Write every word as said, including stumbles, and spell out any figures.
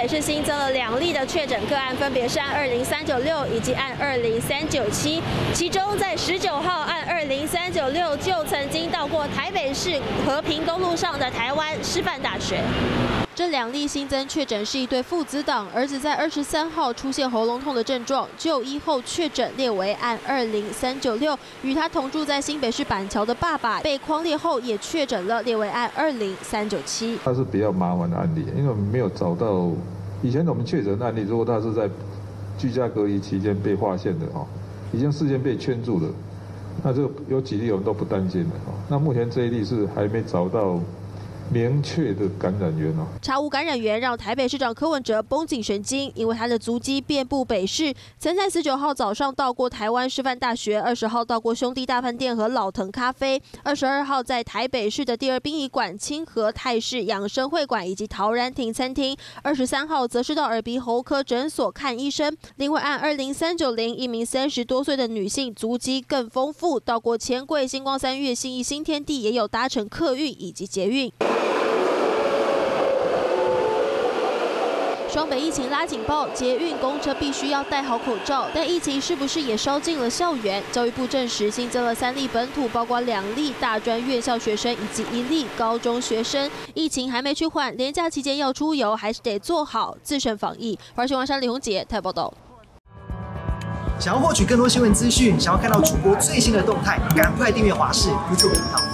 北市新增了两例的确诊个案，分别是案二零三九六以及案二零三九七，其中在十九号案二零三九六就曾经到过台北市和平公路上的台湾师范大学。 这两例新增确诊是一对父子档，儿子在二十三号出现喉咙痛的症状，就医后确诊列为案二零三九六。与他同住在新北市板桥的爸爸被匡列后也确诊了，列为案二零三九七。他是比较麻烦的案例，因为我们没有找到以前我们确诊案例，如果他是在居家隔离期间被发现的哦，已经事先被圈住了，那这有几例我们都不担心的哦。那目前这一例是还没找到 明确的感染源哦，查无感染源让台北市长柯文哲绷紧神经，因为他的足迹遍布北市，曾在十九号早上到过台湾师范大学，二十号到过兄弟大饭店和老藤咖啡，二十二号在台北市的第二殡仪馆、清河泰式养生会馆以及陶然亭餐厅，二十三号则是到耳鼻喉科诊所看医生。另外，按二零三九零一名三十多岁的女性足迹更丰富，到过钱柜、星光三月、信义新天地，也有搭乘客运以及捷运。 双北疫情拉警报，捷运、公车必须要戴好口罩。但疫情是不是也烧进了校园？教育部证实新增了三例本土，包括两例大专院校学生以及一例高中学生。疫情还没去缓，连假期间要出游，还是得做好自身防疫。华视王珊、李宏杰台报道。想要获取更多新闻资讯，想要看到主播最新的动态，赶快订阅华视 YouTube 频道。